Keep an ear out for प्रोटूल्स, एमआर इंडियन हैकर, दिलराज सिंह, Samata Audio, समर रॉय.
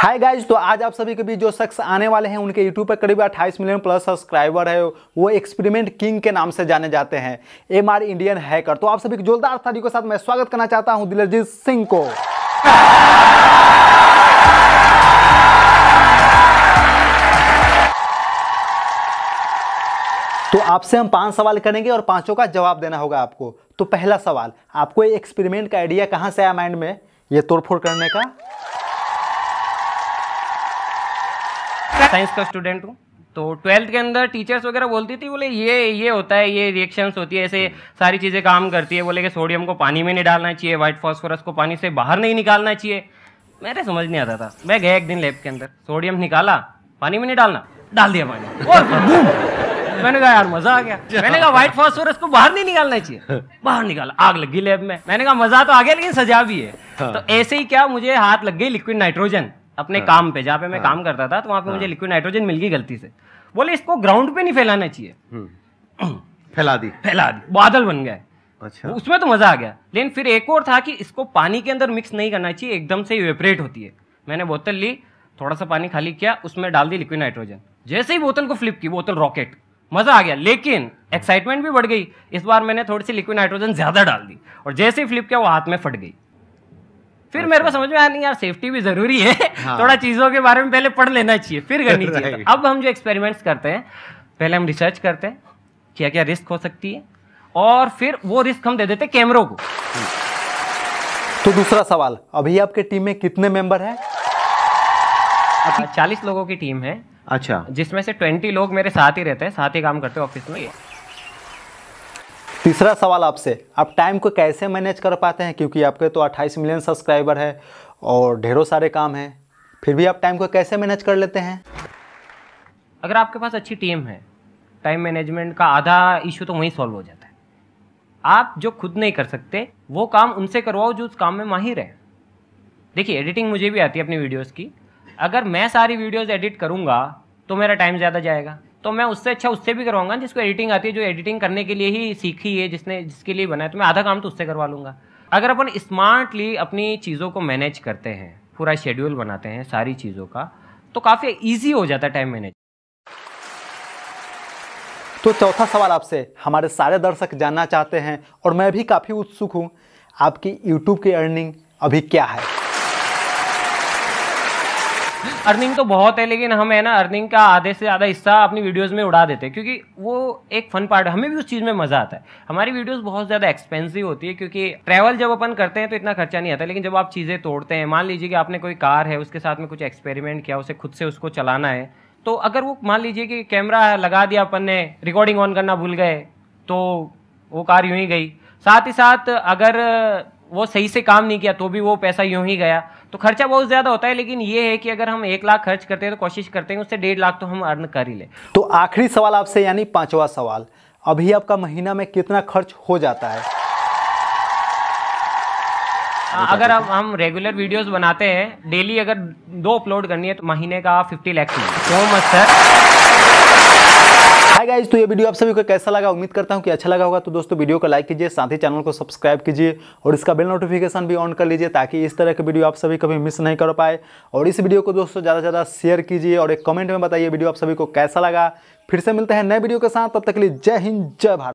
हाय guys, तो आज आप सभी के बीच जो शख्स आने वाले हैं उनके यूट्यूब पर करीब 28 मिलियन प्लस सब्सक्राइबर है। वो एक्सपेरिमेंट किंग के नाम से जाने जाते हैं, एमआर इंडियन हैकर। तो आप सभी की जोरदार तालियों के साथ मैं स्वागत करना चाहता हूं दिलराज सिंह को। तो आपसे हम 5 सवाल करेंगे और 5 का जवाब देना होगा आपको। तो पहला सवाल, आपको ये एक्सपेरिमेंट का आइडिया कहाँ से आया माइंड में, ये तोड़फोड़ करने का? साइंस का स्टूडेंट हूँ, तो 12th के अंदर टीचर्स वगैरह बोलती थी, बोले ये होता है, ये रिएक्शंस होती है, ऐसे सारी चीज़ें काम करती है। बोले कि सोडियम को पानी में नहीं डालना चाहिए, व्हाइट फॉस्फोरस को पानी से बाहर नहीं निकालना चाहिए। मेरे समझ नहीं आता था। मैं गया एक दिन लैब के अंदर, सोडियम निकाला, पानी में नहीं डालना, डाल दिया पानी, और मैंने कहा यार मज़ा आ गया। मैंने कहा व्हाइट फॉस्फोरस को बाहर नहीं निकालना चाहिए, बाहर निकाला, आग लग गई लैब में। मैंने कहा मज़ा तो आ गया लेकिन सजा भी है। तो ऐसे ही क्या, मुझे हाथ लग गई लिक्विड नाइट्रोजन अपने काम पे, जहाँ पे मैं काम करता था, तो वहाँ पे मुझे लिक्विड नाइट्रोजन मिल गई गलती से। बोले इसको ग्राउंड पे नहीं फैलाना चाहिए, फैला दी, बादल बन गए। अच्छा, उसमें तो मजा आ गया। लेकिन फिर एक और था कि इसको पानी के अंदर मिक्स नहीं करना चाहिए, एकदम से इवेपरेट होती है। मैंने बोतल ली, थोड़ा सा पानी खाली किया, उसमें डाल दी लिक्विड नाइट्रोजन, जैसे ही बोतल को फ्लिप की, बोतल रॉकेट, मजा आ गया। लेकिन एक्साइटमेंट भी बढ़ गई। इस बार मैंने थोड़ी सी लिक्विड नाइट्रोजन ज्यादा डाल दी और जैसे ही फ्लिप किया वो हाथ में फट गई। फिर मेरे को समझ में आया नहीं यार, सेफ्टी भी जरूरी है। हाँ। थोड़ा चीज़ों के बारे में पहले पढ़ लेना चाहिए, फिर करनी चाहिए। तो अब हम जो एक्सपेरिमेंट्स करते हैं, पहले हम रिसर्च करते हैं क्या क्या रिस्क हो सकती है, और फिर वो रिस्क हम दे देते हैं कैमरों को। तो दूसरा सवाल, अभी आपके टीम में कितने मेंबर हैं? 40 लोगों की टीम है। अच्छा, जिसमें से 20 लोग मेरे साथ ही रहते हैं, साथ ही काम करते हैं ऑफिस में। तीसरा सवाल आपसे, आप टाइम को कैसे मैनेज कर पाते हैं, क्योंकि आपके तो 28 मिलियन सब्सक्राइबर है और ढेरों सारे काम हैं, फिर भी आप टाइम को कैसे मैनेज कर लेते हैं? अगर आपके पास अच्छी टीम है, टाइम मैनेजमेंट का आधा इशू तो वहीं सॉल्व हो जाता है। आप जो खुद नहीं कर सकते वो काम उनसे करवाओ जो उस काम में माहिर है। देखिए, एडिटिंग मुझे भी आती है अपनी वीडियोज़ की। अगर मैं सारी वीडियोज़ एडिट करूँगा तो मेरा टाइम ज़्यादा जाएगा, तो मैं उससे अच्छा उससे भी करवाऊंगा जिसको एडिटिंग आती है, जो एडिटिंग करने के लिए ही सीखी है, जिसके लिए बनाया, तो मैं आधा काम तो उससे करवा लूँगा। अगर अपन स्मार्टली अपनी चीज़ों को मैनेज करते हैं, पूरा शेड्यूल बनाते हैं सारी चीज़ों का, तो काफ़ी ईजी हो जाता है टाइम मैनेज। तो चौथा सवाल आपसे, हमारे सारे दर्शक जानना चाहते हैं और मैं भी काफ़ी उत्सुक हूँ, आपकी यूट्यूब की अर्निंग अभी क्या है? अर्निंग तो बहुत है, लेकिन हम है ना अर्निंग का आधे से ज़्यादा हिस्सा अपनी वीडियोस में उड़ा देते हैं, क्योंकि वो एक फन पार्ट, हमें भी उस चीज़ में मज़ा आता है। हमारी वीडियोस बहुत ज़्यादा एक्सपेंसिव होती है, क्योंकि ट्रैवल जब अपन करते हैं तो इतना खर्चा नहीं आता, लेकिन जब आप चीज़ें तोड़ते हैं, मान लीजिए कि आपने कोई कार है, उसके साथ में कुछ एक्सपेरिमेंट किया, उसे खुद से उसको चलाना है, तो अगर वो मान लीजिए कि कैमरा लगा दिया अपन ने, रिकॉर्डिंग ऑन करना भूल गए, तो वो कार यूँ ही गई। साथ ही साथ अगर वो सही से काम नहीं किया तो भी वो पैसा यूँ ही गया। तो खर्चा बहुत ज़्यादा होता है, लेकिन ये है कि अगर हम 1 लाख खर्च करते हैं तो कोशिश करते हैं उससे 1.5 लाख तो हम अर्न कर ही लें। तो आखिरी सवाल आपसे, यानी पांचवा सवाल, अभी आपका महीना में कितना खर्च हो जाता है? अगर हम रेगुलर वीडियोस बनाते हैं, डेली अगर 2 अपलोड करनी है तो महीने का 50 lakh. So much sir. Hi guys, तो ये वीडियो आप सभी को कैसा लगा, उम्मीद करता हूँ कि अच्छा लगा होगा। तो दोस्तों, वीडियो को लाइक कीजिए, साथ ही चैनल को सब्सक्राइब कीजिए और इसका बेल नोटिफिकेशन भी ऑन कर लीजिए, ताकि इस तरह के वीडियो आप सभी कभी मिस नहीं कर पाए। और इस वीडियो को दोस्तों ज़्यादा से ज़्यादा शेयर कीजिए और एक कमेंट में बताइए वीडियो आप सभी को कैसा लगा। फिर से मिलते हैं नए वीडियो के साथ, तब तक के लिए जय हिंद, जय भारत।